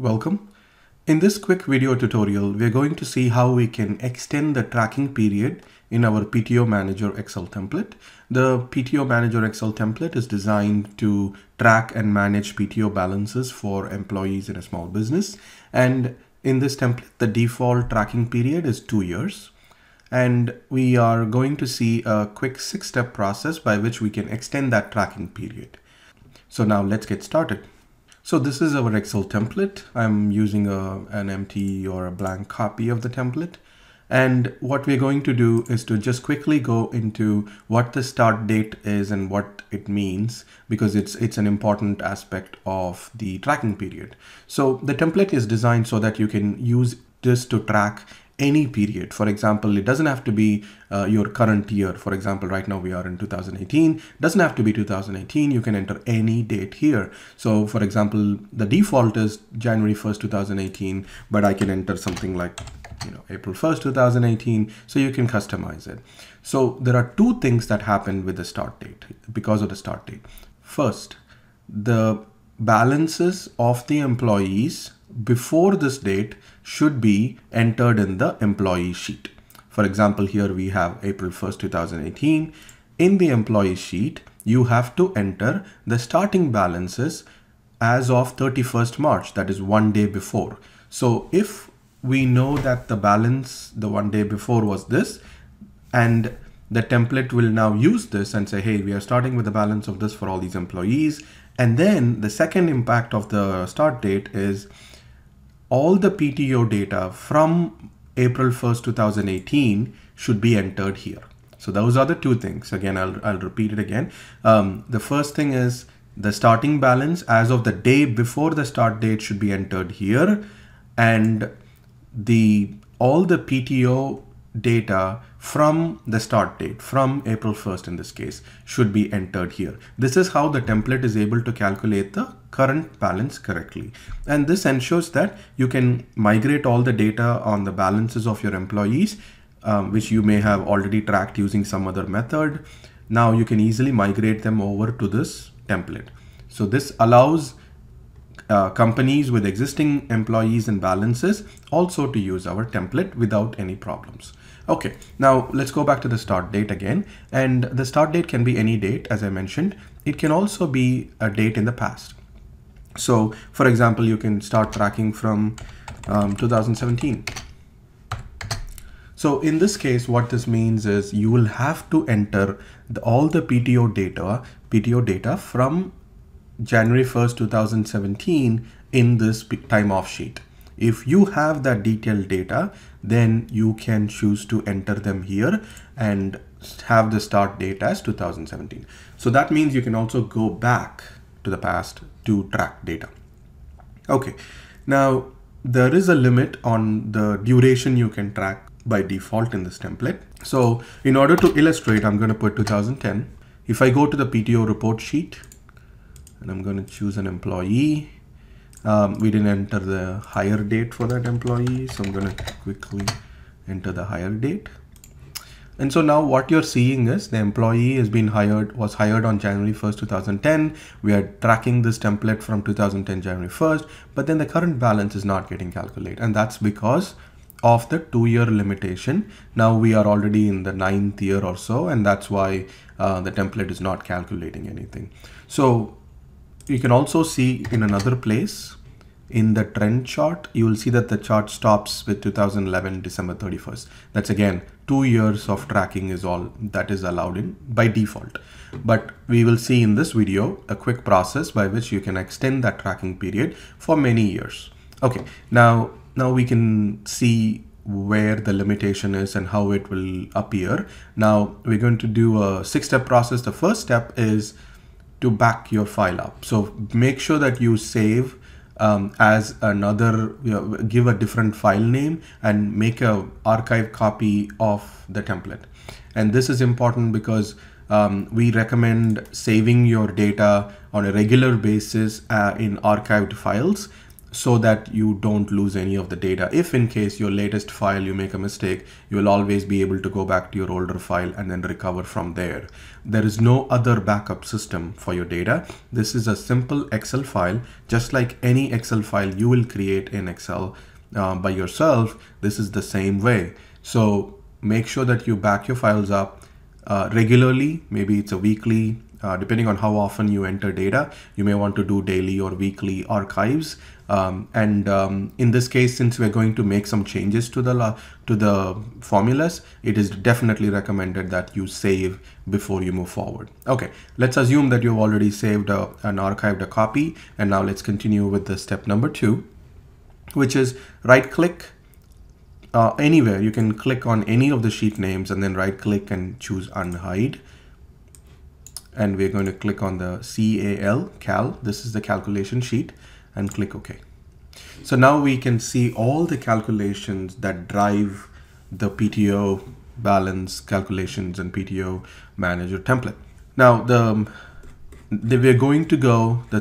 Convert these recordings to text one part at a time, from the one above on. Welcome. In this quick video tutorial, we're going to see how we can extend the tracking period in our PTO Manager Excel template. The PTO Manager Excel template is designed to track and manage PTO balances for employees in a small business. And in this template, the default tracking period is 2 years. And we are going to see a quick 6-step process by which we can extend that tracking period. So now let's get started. So this is our Excel template. I'm using an empty or a blank copy of the template. And what we're going to do is to just quickly go into what the start date is and what it means, because it's an important aspect of the tracking period. So the template is designed so that you can use this to track any period. For example, it doesn't have to be your current year. For example, right now we are in 2018. It doesn't have to be 2018. You can enter any date here. So for example, the default is January 1st, 2018, but I can enter something like April 1st, 2018. So you can customize it. So there are two things that happen with the start date because of the start date. First, the balances of the employees before this date should be entered in the employee sheet. For example, here we have April 1st, 2018. In the employee sheet, you have to enter the starting balances as of 31st March, that is one day before. So if we know that the balance the one day before was this, and the template will now use this and say, hey, we are starting with the balance of this for all these employees. And then the second impact of the start date is all the PTO data from April 1st, 2018 should be entered here. So those are the two things. Again, I'll repeat it again. The first thing is the starting balance as of the day before the start date should be entered here. And all the PTO data from the start date, from April 1st in this case, should be entered here. This is how the template is able to calculate the current balance correctly. And this ensures that you can migrate all the data on the balances of your employees, which you may have already tracked using some other method. Now you can easily migrate them over to this template. So this allows companies with existing employees and balances also to use our template without any problems. Okay, now let's go back to the start date again. And the start date can be any date, as I mentioned. It can also be a date in the past. So for example, you can start tracking from 2017. So in this case, what this means is you will have to enter all the PTO data from January 1st, 2017 in this time off sheet. If you have that detailed data, then you can choose to enter them here and have the start date as 2017. So that means you can also go back to the past to track data. Okay, now there is a limit on the duration you can track by default in this template. So in order to illustrate, I'm going to put 2010. If I go to the PTO report sheet, and I'm going to choose an employee. We didn't enter the hire date for that employee, so I'm going to quickly enter the hire date. And so now what you're seeing is the employee was hired on January 1st, 2010. We are tracking this template from 2010 January 1st, but then the current balance is not getting calculated, and that's because of the 2-year limitation. Now we are already in the 9th year or so, and that's why the template is not calculating anything. So you can also see in another place in the trend chart, you will see that the chart stops with 2011 December 31st. That's again 2 years of tracking is all that is allowed in by default. But we will see in this video a quick process by which you can extend that tracking period for many years. Okay, now we can see where the limitation is and how it will appear. Now we're going to do a 6-step process. The first step is to back your file up. So make sure that you save as another, give a different file name and make an archive copy of the template. And this is important because we recommend saving your data on a regular basis in archived files. so that you don't lose any of the data. If in case your latest file you make a mistake, you will always be able to go back to your older file and then recover from there. There is no other backup system for your data. This is a simple Excel file, just like any Excel file you will create in Excel by yourself. This is the same way. So make sure that you back your files up regularly. Maybe it's a weekly, depending on how often you enter data, you may want to do daily or weekly archives. In this case, since we're going to make some changes to the formulas, it is definitely recommended that you save before you move forward. Okay, let's assume that you've already saved and archived a copy. And now let's continue with the step number 2, which is right click anywhere. You can click on any of the sheet names and then right click and choose unhide. And we're going to click on the CAL. This is the calculation sheet, and click OK. So now we can see all the calculations that drive the PTO balance calculations and PTO manager template. Now the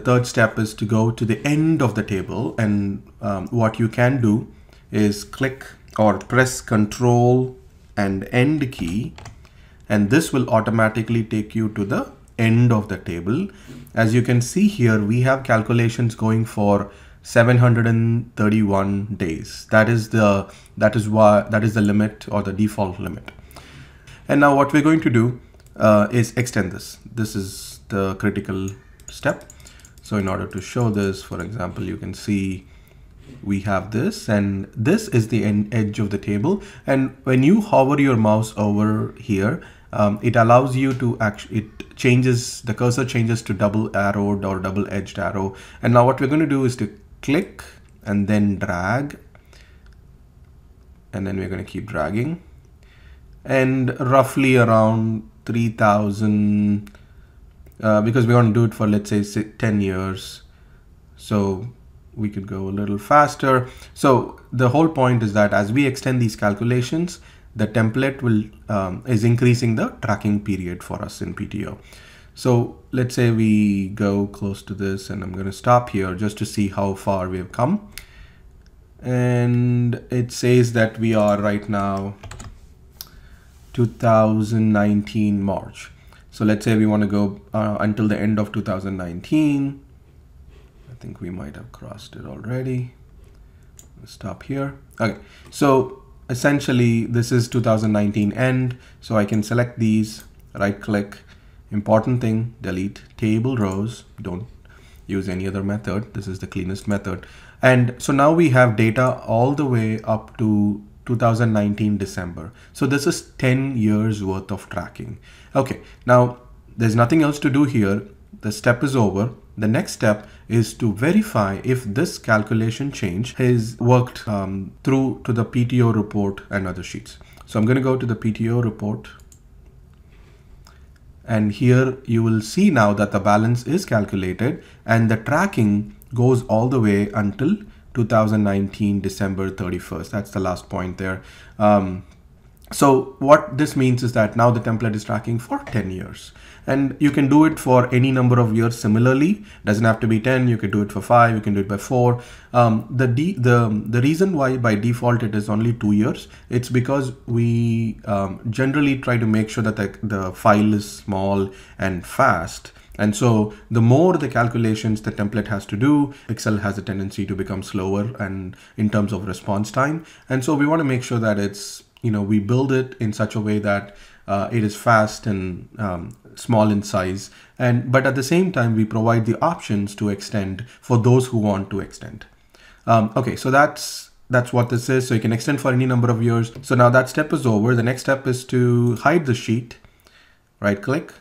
third step is to go to the end of the table, and what you can do is click or press Control and End key, and this will automatically take you to the end of the table. As you can see here, we have calculations going for 731 days. That is the limit, or the default limit. And now what we're going to do is extend this. This is the critical step. So in order to show this, for example, you can see we have this, and this is the edge of the table. And when you hover your mouse over here, it allows you to actually, the cursor changes to double arrowed or double edged arrow. And now what we're going to do is to click and then drag, and then we're going to keep dragging, and roughly around 3000, because we're going to do it for, let's say, 10 years. So we could go a little faster. So the whole point is that as we extend these calculations, the template will is increasing the tracking period for us in PTO. So let's say we go close to this, and I'm going to stop here just to see how far we have come. And it says that we are right now 2019 March. So let's say we want to go until the end of 2019. I think we might have crossed it already. Let's stop here. Okay, so essentially, this is 2019 end, so I can select these, right click, important thing, delete table rows. Don't use any other method. This is the cleanest method. And so now we have data all the way up to 2019 December. So this is 10 years worth of tracking. Okay, now there's nothing else to do here. The step is over. The next step is to verify if this calculation change has worked through to the PTO report and other sheets. So I'm going to go to the PTO report. And here you will see now that the balance is calculated, and the tracking goes all the way until 2019 December 31st. That's the last point there. So what this means is that now the template is tracking for 10 years, and you can do it for any number of years. Similarly, doesn't have to be 10. You can do it for 5. You can do it by 4. The reason why by default it is only 2 years, it's because we generally try to make sure that the file is small and fast. And so the more the calculations the template has to do, Excel has a tendency to become slower and in terms of response time. And so we want to make sure that it's, you know, we build it in such a way that it is fast and small in size, but at the same time we provide the options to extend for those who want to extend. Okay, so that's what this is. So you can extend for any number of years. So now that step is over. The next step is to hide the sheet. Right click,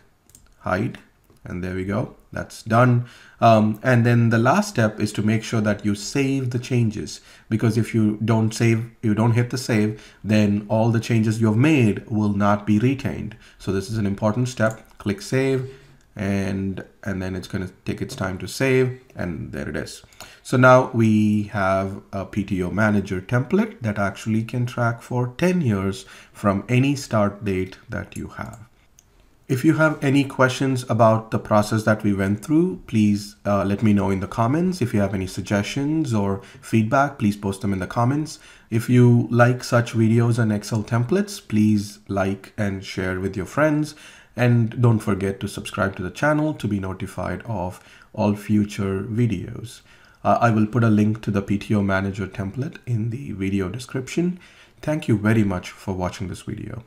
hide, and there we go. That's done. And then the last step is to make sure that you save the changes, because if you don't save, you don't hit the save, then all the changes you have made will not be retained. So this is an important step. Click save, and then it's going to take its time to save, and there it is. So now we have a PTO manager template that actually can track for 10 years from any start date that you have. If you have any questions about the process that we went through, please let me know in the comments. If you have any suggestions or feedback, please post them in the comments. If you like such videos and Excel templates, please like and share with your friends. And don't forget to subscribe to the channel to be notified of all future videos. I will put a link to the PTO Manager template in the video description. Thank you very much for watching this video.